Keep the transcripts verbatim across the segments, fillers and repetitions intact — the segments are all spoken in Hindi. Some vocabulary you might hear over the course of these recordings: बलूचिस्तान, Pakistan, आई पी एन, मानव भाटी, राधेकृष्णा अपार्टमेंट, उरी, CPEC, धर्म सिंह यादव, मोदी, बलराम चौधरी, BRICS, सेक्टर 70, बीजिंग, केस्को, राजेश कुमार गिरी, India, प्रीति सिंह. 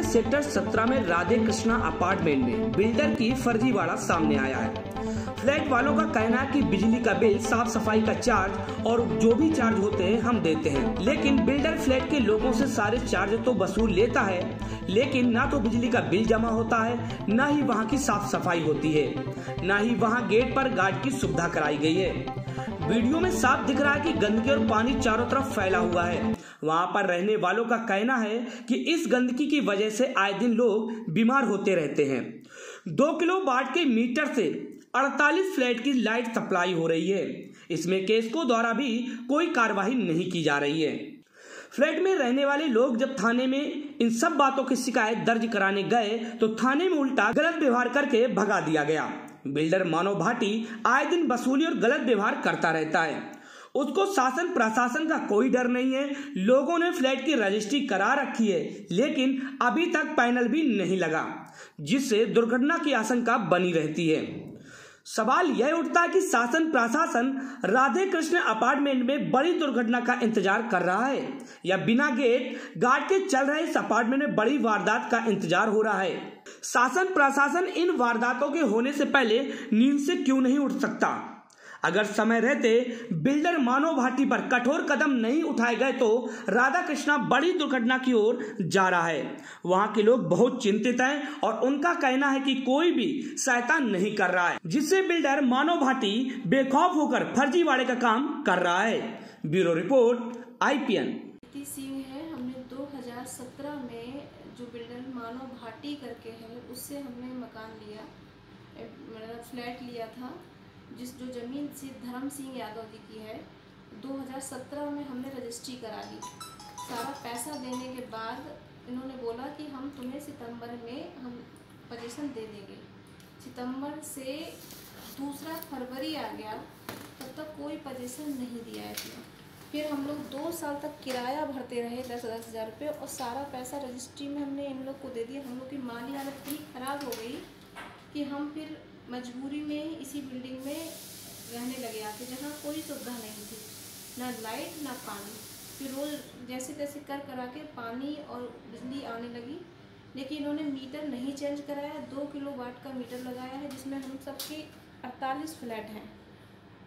के सेक्टर सत्रह में राधेकृष्णा अपार्टमेंट में बिल्डर की फर्जीवाड़ा सामने आया है। फ्लैट वालों का कहना है कि बिजली का बिल, साफ सफाई का चार्ज और जो भी चार्ज होते हैं हम देते हैं, लेकिन बिल्डर फ्लैट के लोगों से सारे चार्ज तो वसूल लेता है, लेकिन ना तो बिजली का बिल जमा होता है, ना ही वहां की साफ सफाई होती है, ना ही वहां गेट पर गार्ड की सुविधा कराई गई है। वीडियो में साफ दिख रहा है कि गंदगी और पानी चारों तरफ फैला हुआ है। वहां पर रहने वालों का कहना है कि इस गंदगी की वजह से आए दिन लोग बीमार होते रहते हैं। दो किलो वाट के मीटर से अड़तालीस फ्लैट की लाइट सप्लाई हो रही है। इसमें केस्को द्वारा भी कोई कार्रवाई नहीं की जा रही है। फ्लैट में रहने वाले लोग जब थाने में इन सब बातों की शिकायत दर्ज कराने गए तो थाने में उल्टा गलत व्यवहार करके भगा दिया गया। बिल्डर मानव भाटी आए दिन वसूली और गलत व्यवहार करता रहता है। उसको शासन प्रशासन का कोई डर नहीं है। लोगों ने फ्लैट की रजिस्ट्री करा रखी है, लेकिन अभी तक पैनल भी नहीं लगा, जिससे दुर्घटना की आशंका बनी रहती है। सवाल यह उठता है कि शासन प्रशासन राधेकृष्ण अपार्टमेंट में बड़ी दुर्घटना का इंतजार कर रहा है या बिना गेट गार्ड के चल रहे इस अपार्टमेंट में बड़ी वारदात का इंतजार हो रहा है। शासन प्रशासन इन वारदातों के होने से पहले नींद से क्यों नहीं उठ सकता? अगर समय रहते बिल्डर मानव भाटी पर कठोर कदम नहीं उठाए गए तो राधाकृष्णा बड़ी दुर्घटना की ओर जा रहा है। वहां के लोग बहुत चिंतित हैं और उनका कहना है कि कोई भी सहायता नहीं कर रहा है, जिससे बिल्डर मानव भाटी बेखौफ होकर फर्जीवाड़े का काम कर रहा है। Bureau report आई पी एन। प्रीति सिंह है। हमने दो हजार सत्रह में जो बिल्डर मानव भाटी करके है, उससे हमने मकान लिया, मतलब फ्लैट लिया था, जिस जो ज़मीन से धर्म सिंह यादव जी की है। दो हज़ार सत्रह में हमने रजिस्ट्री करा ली। सारा पैसा देने के बाद इन्होंने बोला कि हम तुम्हें सितंबर में हम पोजीशन दे देंगे। सितंबर से दूसरा फरवरी आ गया, तब तक कोई पोजीशन नहीं दिया है। फिर हम लोग दो साल तक किराया भरते रहे, दस दस हज़ार रुपये, और सारा पैसा रजिस्ट्री में हमने इन लोग को दे दिया। हम लोग की माली हालत इतनी ख़राब हो गई कि हम फिर मजबूरी में इसी बिल्डिंग में रहने लगे आके, जहाँ कोई सुविधा नहीं थी, ना लाइट ना पानी। फिर रोज़ जैसे तैसे कर करा के पानी और बिजली आने लगी, लेकिन इन्होंने मीटर नहीं चेंज कराया। दो किलो वाट का मीटर लगाया है, जिसमें हम सबके अड़तालीस फ्लैट हैं,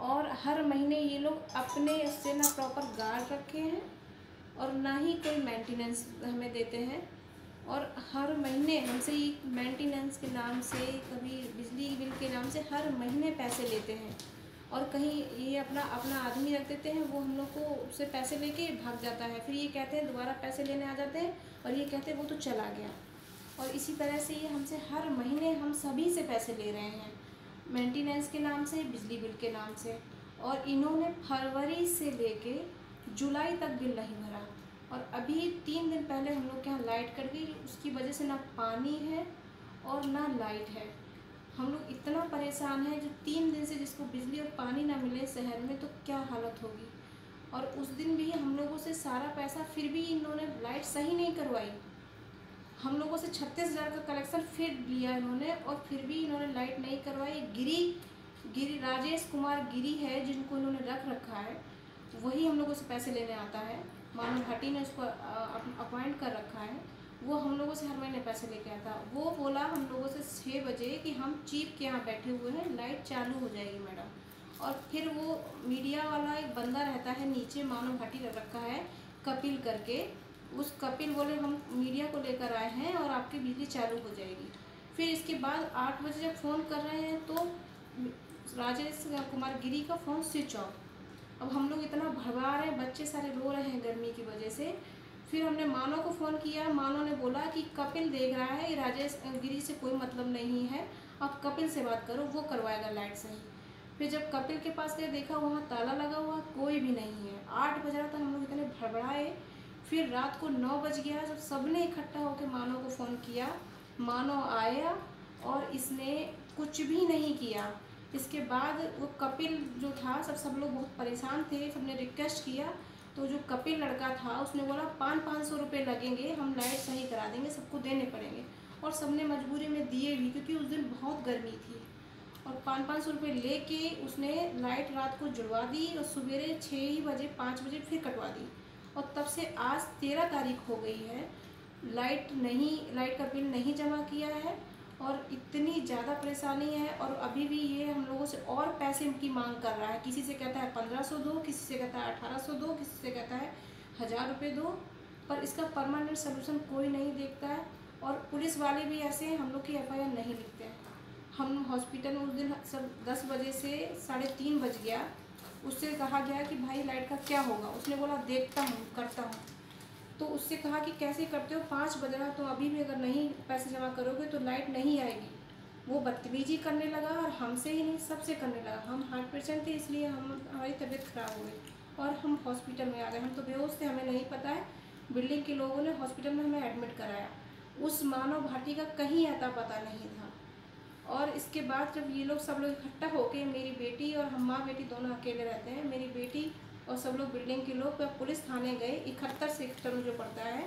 और हर महीने ये लोग अपने से ना प्रॉपर गार्ड रखे हैं और ना ही कोई मेंटेनेंस हमें देते हैं। और हर महीने हमसे मेंटेनेंस के नाम से, कभी बिजली बिल के नाम से हर महीने पैसे लेते हैं, और कहीं ये अपना अपना आदमी रख देते हैं, वो हम लोग को उससे पैसे लेके भाग जाता है। फिर ये कहते हैं दोबारा पैसे लेने आ जाते हैं, और ये कहते हैं वो तो चला गया। और इसी तरह से ये हमसे हर महीने हम सभी से पैसे ले रहे हैं, मेंटेनेंस के नाम से, बिजली बिल के नाम से। और इन्होंने फरवरी से लेके जुलाई तक बिल नहीं भरा, और अभी तीन दिन पहले हम लोग के यहाँ लाइट कट गई। उसकी वजह से ना पानी है और ना लाइट है। हम लोग इतना परेशान हैं, जो तीन दिन से जिसको बिजली और पानी ना मिले शहर में, तो क्या हालत होगी। और उस दिन भी हम लोगों से सारा पैसा, फिर भी इन्होंने लाइट सही नहीं करवाई। हम लोगों से छत्तीस हज़ार का कलेक्शन फिर लिया इन्होंने, और फिर भी इन्होंने लाइट नहीं करवाई। गिरी गिरी राजेश कुमार गिरी है, जिनको इन्होंने रख रखा है, वही हम लोगों से पैसे लेने आता है। मानव भाटी ने उसको अपॉइंट कर रखा है, वो हम लोगों से हर महीने पैसे लेके आता। वो बोला हम लोगों से छः बजे कि हम चीफ के यहाँ बैठे हुए हैं, लाइट चालू हो जाएगी मैडम। और फिर वो मीडिया वाला एक बंदा रहता है नीचे, मानव भाटी ने रखा है कपिल करके, उस कपिल बोले हम मीडिया को लेकर आए हैं और आपकी बिजली चालू हो जाएगी। फिर इसके बाद आठ बजे जब फ़ोन कर रहे हैं तो राजेश कुमार गिरी का फ़ोन स्विच ऑफ। अब हम लोग इतना भड़वा रहे हैं, बच्चे सारे रो रहे हैं गर्मी की वजह से। फिर हमने मानव को फ़ोन किया, मानव ने बोला कि कपिल देख रहा है, राजेश गिरी से कोई मतलब नहीं है, आप कपिल से बात करो, वो करवाएगा लाइट सही। फिर जब कपिल के पास गए, देखा वहाँ ताला लगा हुआ, कोई भी नहीं है। आठ बज रहा था, हम लोग इतने भड़बड़ाए। फिर रात को नौ बज गया, जब सबने इकट्ठा होकर मानव को फ़ोन किया, मानव आया और इसने कुछ भी नहीं किया। इसके बाद वो कपिल जो था, सब सब लोग बहुत परेशान थे, सबने रिक्वेस्ट किया, तो जो कपिल लड़का था उसने बोला पाँच पाँच सौ रुपये लगेंगे, हम लाइट सही करा देंगे, सबको देने पड़ेंगे। और सबने मजबूरी में दिए भी, क्योंकि उस दिन बहुत गर्मी थी। और पाँच पाँच सौ रुपये लेके उसने लाइट रात को जुड़वा दी, और सवेरे छः ही बजे पाँच बजे फिर कटवा दी। और तब से आज तेरह तारीख हो गई है, लाइट नहीं लाइट का बिल नहीं जमा किया है और इतनी ज़्यादा परेशानी है। और अभी भी ये हम लोगों से और पैसे की मांग कर रहा है। किसी से कहता है पंद्रह सौ दो, किसी से कहता है अठारह सौ दो, किसी से कहता है हज़ार रुपये दो, पर इसका परमानेंट सलूशन कोई नहीं देखता है। और पुलिस वाले भी ऐसे हैं, हम लोग की एफ आई आर नहीं लिखते हैं। हम हॉस्पिटल में उस दिन सब दस बजे से साढ़े तीन बज गया, उससे कहा गया कि भाई लाइट का क्या होगा, उसने बोला देखता हूँ करता हूँ। तो उससे कहा कि कैसे करते हो, पाँच बज रहा तो अभी भी अगर नहीं पैसे जमा करोगे तो लाइट नहीं आएगी। वो बदतमीजी करने लगा और हमसे ही नहीं सबसे करने लगा। हम हार्ट पेशेंट थे इसलिए हम हमारी तबीयत ख़राब हो गई और हम हॉस्पिटल में आ गए। हम तो बेहोश थे, हमें नहीं पता है। बिल्डिंग के लोगों ने हॉस्पिटल में हमें एडमिट कराया। उस मानव भाटी का कहीं आता पता नहीं था। और इसके बाद जब ये लोग सब लोग इकट्ठा होकर, मेरी बेटी और हम माँ बेटी दोनों अकेले रहते हैं, मेरी बेटी और सब लोग बिल्डिंग के लोग पुलिस थाने गए। इकहत्तर सेक्टर में जो पड़ता है,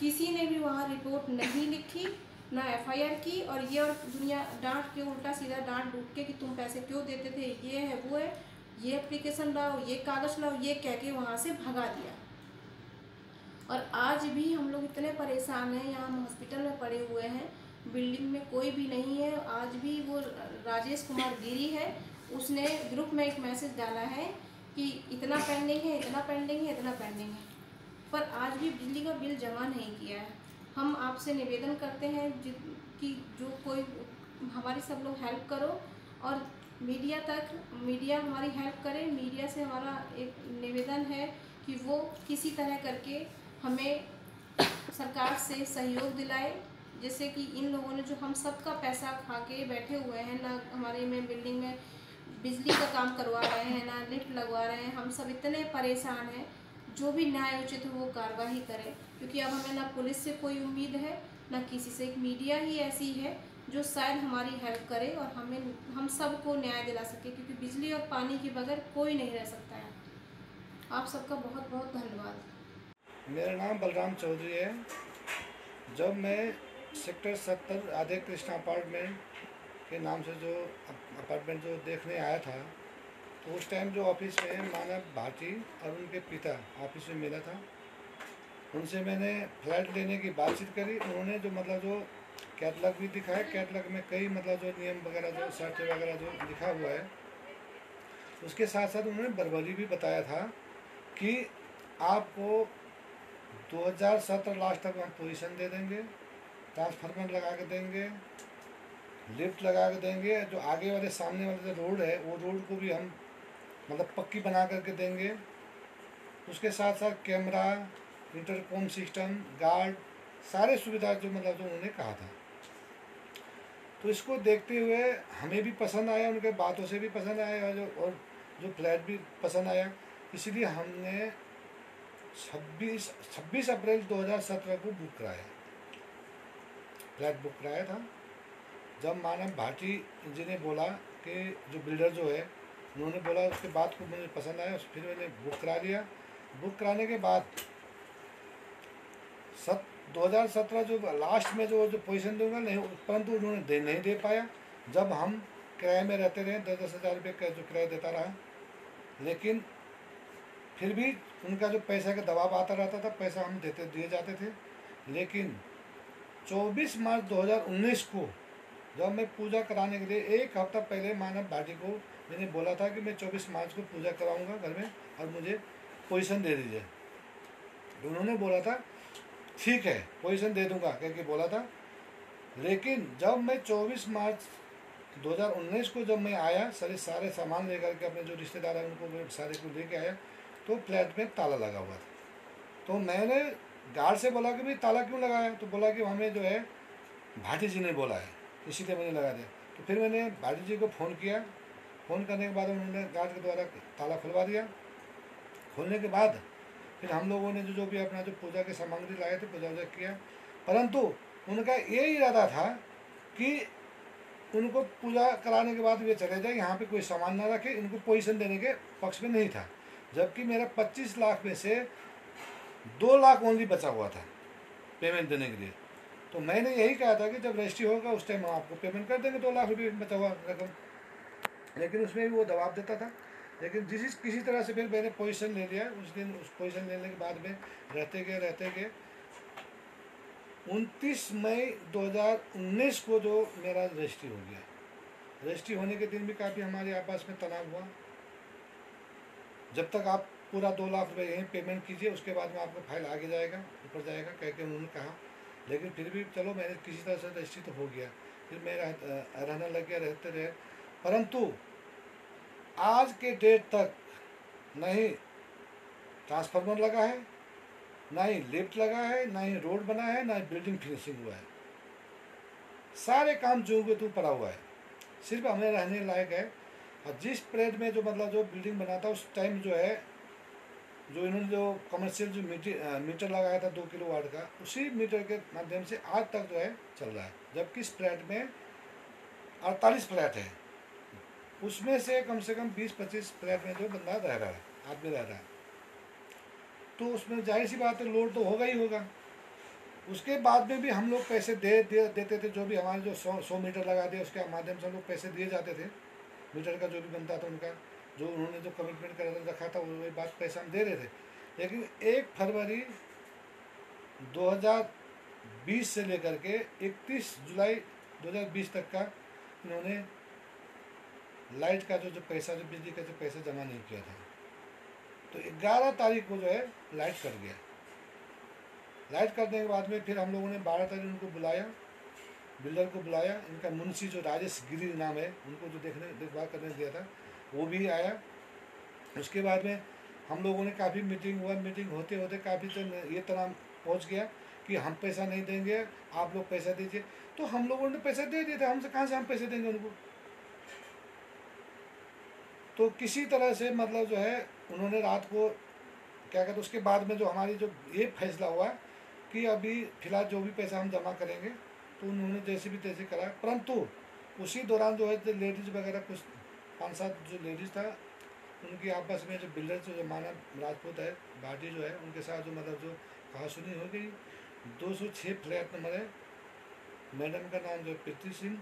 किसी ने भी वहाँ रिपोर्ट नहीं लिखी ना एफ आई आर की। और ये और दुनिया डांट के उल्टा सीधा डांट डूट के कि तुम पैसे क्यों देते थे, ये है वो है, ये एप्लीकेशन लाओ, ये कागज़ लाओ, ये कह के वहाँ से भगा दिया। और आज भी हम लोग इतने परेशान हैं, यहाँ हम हॉस्पिटल में पड़े हुए हैं, बिल्डिंग में कोई भी नहीं है। आज भी वो राजेश कुमार गिरी है, उसने ग्रुप में एक मैसेज डाला है कि इतना पेंडिंग है, इतना पेंडिंग है, इतना पेंडिंग है, पर आज भी बिजली का बिल जमा नहीं किया है। हम आपसे निवेदन करते हैं कि जो कोई हमारी सब लोग हेल्प करो और मीडिया तक मीडिया हमारी हेल्प करे। मीडिया से हमारा एक निवेदन है कि वो किसी तरह करके हमें सरकार से सहयोग दिलाए, जैसे कि इन लोगों ने जो हम सबका पैसा खा के बैठे हुए हैं, ना हमारे में बिल्डिंग में बिजली का काम करवा रहे हैं, ना लिफ्ट लगवा रहे हैं। हम सब इतने परेशान हैं। जो भी न्याय उचित हो वो कार्रवाई करे, क्योंकि अब हमें ना पुलिस से कोई उम्मीद है ना किसी से। एक मीडिया ही ऐसी है जो शायद हमारी हेल्प करे और हमें हम सबको न्याय दिला सके, क्योंकि बिजली और पानी के बगैर कोई नहीं रह सकता है। आप सबका बहुत बहुत धन्यवाद। मेरा नाम बलराम चौधरी है। जब मैं सेक्टर सत्तर राधेकृष्णा अपार्टमेंट के नाम से जो अपार्टमेंट जो देखने आया था, तो उस टाइम जो ऑफिस में मानव भाटी और उनके पिता ऑफिस में मिला था, उनसे मैंने फ्लैट लेने की बातचीत करी। उन्होंने जो मतलब जो कैटलॉग भी दिखाया, कैटलॉग में कई मतलब जो नियम वगैरह जो शर्त वगैरह जो लिखा हुआ है, उसके साथ साथ उन्होंने बरबरी भी बताया था कि आपको दो हज़ार सत्रह लास्ट तक हम पोजीशन दे देंगे, ट्रांसफार्मर लगा के देंगे, लिफ्ट लगा के देंगे, जो आगे वाले सामने वाले जो रोड है वो रोड को भी हम मतलब पक्की बना करके देंगे। उसके साथ साथ कैमरा, इंटरकॉम सिस्टम, गार्ड, सारे सुविधा जो मतलब जो उन्होंने कहा था। तो इसको देखते हुए हमें भी पसंद आया, उनके बातों से भी पसंद आया जो और जो फ्लैट भी पसंद आया। इसलिए हमने छब्बीस छब्बीस अप्रैल दो हज़ार सत्रह को बुक कराया, फ्लैट बुक कराया था। जब मानव भाटी जी ने बोला कि जो बिल्डर जो है, उन्होंने बोला उसके बाद को मुझे पसंद आया, फिर मैंने बुक करा लिया। बुक कराने के बाद सत दो हज़ार सत्रह जो लास्ट में जो जो पोजीशन दूंगा नहीं, परंतु उन्होंने दे नहीं दे पाया। जब हम किराए में रहते रहे, दस दस हज़ार रुपये का जो किराया देता रहा, लेकिन फिर भी उनका जो पैसा का दबाव आता रहता था, पैसा हम देते दिए जाते थे। लेकिन चौबीस मार्च दो हज़ार उन्नीस को जब मैं पूजा कराने के लिए एक हफ्ता पहले मानव भाटी को मैंने बोला था कि मैं चौबीस मार्च को पूजा कराऊंगा घर में और मुझे पोजीशन दे दीजिए। उन्होंने बोला था ठीक है पोजीशन दे दूंगा कह के बोला था। लेकिन जब मैं चौबीस मार्च दो हज़ार उन्नीस को जब मैं आया, सारे सारे सामान लेकर के अपने जो रिश्तेदार हैं उनको मैं सारे को लेके आया, तो फ्लैट में ताला लगा हुआ था। तो मैंने गार्ड से बोला कि भाई ताला क्यों लगाया, तो बोला कि हमें जो है भाटी जी ने बोला है, इसीलिए मैंने लगा दिया। तो फिर मैंने भाटी जी को फ़ोन किया, फ़ोन करने के बाद उन्होंने गार्ड के द्वारा ताला खुलवा दिया। खोलने के बाद फिर हम लोगों ने जो जो भी अपना जो पूजा के सामग्री लाए थे पूजा वूजा किया, परंतु उनका ये इरादा था कि उनको पूजा कराने के बाद वे चले जाए, यहाँ पर कोई सामान ना रखे, इनको पोजीशन देने के पक्ष में नहीं था। जबकि मेरा पच्चीस लाख में से दो लाख ओनली बचा हुआ था पेमेंट देने के लिए। तो मैंने यही कहा था कि जब रजिस्ट्री होगा उस टाइम हम आपको पेमेंट कर देंगे, दो लाख रुपये बचा हुआ रकम। लेकिन उसमें भी वो दबाव देता था। लेकिन जिस किसी तरह से फिर मैंने पोजीशन ले लिया। उस दिन उस पोजीशन लेने के बाद में रहते गए रहते गए उनतीस मई दो हज़ार उन्नीस को जो मेरा रजिस्ट्री हो गया, रजिस्ट्री होने के दिन भी काफ़ी हमारे आपस में तनाव हुआ। जब तक आप पूरा दो लाख रुपये यहीं पेमेंट कीजिए, उसके बाद में आपका फाइल आगे जाएगा, ऊपर जाएगा कह के उन्होंने कहा। लेकिन फिर भी चलो मैंने किसी तरह से रजिस्ट्री तो हो गया, फिर मैं रह, रहना लग गया, रहते रहे। परंतु आज के डेट तक ना ही ट्रांसफार्मर लगा है, ना ही लिफ्ट लगा है, ना ही रोड बना है, ना ही बिल्डिंग फिनिशिंग हुआ है। सारे काम जो हुए तो पड़ा हुआ है, सिर्फ हमें रहने लायक है। और जिस पीरियड में जो मतलब जो बिल्डिंग बना था उस टाइम जो है जो इन्होंने जो कमर्शियल जो मीटर मीटर लगाया था दो किलो वाट का, उसी मीटर के माध्यम से आज तक जो है चल रहा है। जबकि इस फ्लैट में अड़तालीस फ्लैट है, उसमें से कम से कम बीस पच्चीस फ्लैट में जो बंदा रह रहा है, आदमी रह रहा है, तो उसमें जाहिर सी बात है लोड तो होगा ही होगा। उसके बाद में भी हम लोग पैसे दे, दे देते थे, जो भी हमारे जो सौ सौ मीटर लगा दिया उसके माध्यम से हम लोग पैसे दिए जाते थे। मीटर का जो भी बनता था उनका जो उन्होंने जो कमिटमेंट कर रखा था वो बात पैसा हम दे रहे थे। लेकिन एक फरवरी दो हज़ार बीस से लेकर के इकतीस जुलाई दो हज़ार बीस तक का इन्होंने लाइट का जो जो पैसा जो बिजली का जो पैसा जमा नहीं किया था, तो ग्यारह तारीख को जो है लाइट कट गया। लाइट कटने के बाद में फिर हम लोगों ने बारह तारीख उनको बुलाया, बिल्डर को बुलाया, इनका मुंशी जो राजेश गिरी नाम है उनको जो देखने देखभाल करने दिया था वो भी आया। उसके बाद में हम लोगों ने काफ़ी मीटिंग हुआ, मीटिंग होते होते काफ़ी ये तनाव पहुंच गया कि हम पैसा नहीं देंगे, आप लोग पैसा दीजिए। तो हम लोगों ने पैसा दे दिए थे, हमसे कहाँ से हम पैसे देंगे उनको। तो किसी तरह से मतलब जो है उन्होंने रात को क्या कहते, उसके बाद में जो हमारी जो ये फैसला हुआ कि अभी फिलहाल जो भी पैसा हम जमा करेंगे, तो उन्होंने जैसे भी तैसे कराया। परंतु उसी दौरान जो है लेडीज़ वगैरह कुछ पाँच सात जो लेडीज़ था उनकी आपस में जो बिल्डर जो मानव राजपूत है भाटी जो है उनके साथ जो मतलब जो कहासुनी हो गई। दो सौ छः फ्लैट नंबर है, मैडम का नाम जो प्रीति सिंह,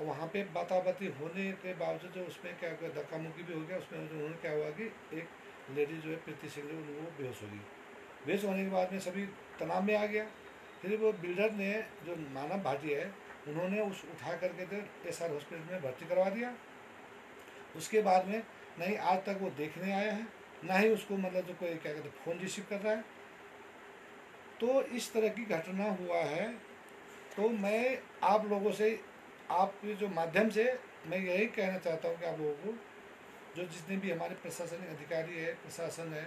और वहाँ पे बाताबाती होने के बावजूद जो उसमें क्या धक्का मुक्की भी हो गया। उसमें उन्होंने क्या हुआ कि एक लेडीज जो है प्रीति सिंह जो वो बेहोश हो गई। बेहोश होने के बाद में सभी तनाव में आ गया। फिर वो बिल्डर ने जो मानव भाटी है उन्होंने उस उठा करके जो एस आर हॉस्पिटल में भर्ती करवा दिया। उसके बाद में ना ही आज तक वो देखने आया है, ना ही उसको मतलब जो कोई क्या कहते फ़ोन रिसीव कर रहा है। तो इस तरह की घटना हुआ है। तो मैं आप लोगों से आपके जो माध्यम से मैं यही कहना चाहता हूँ कि आप लोगों को जो जितने भी हमारे प्रशासनिक अधिकारी है, प्रशासन है,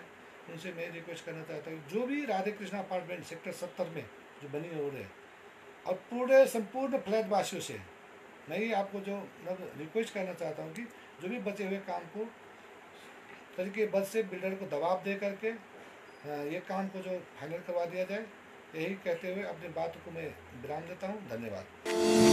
उनसे मैं रिक्वेस्ट करना चाहता हूँ जो भी राधेकृष्णा अपार्टमेंट सेक्टर सत्तर में जो बनी हो रहे हैं और पूरे संपूर्ण फ्लैट वासियों से मैं ये आपको जो मतलब रिक्वेस्ट करना चाहता हूँ कि जो भी बचे हुए काम को तरीके बद से बिल्डर को दबाव दे करके ये काम को जो फाइनल करवा दिया जाए। यही कहते हुए अपनी बात को मैं विराम देता हूँ। धन्यवाद।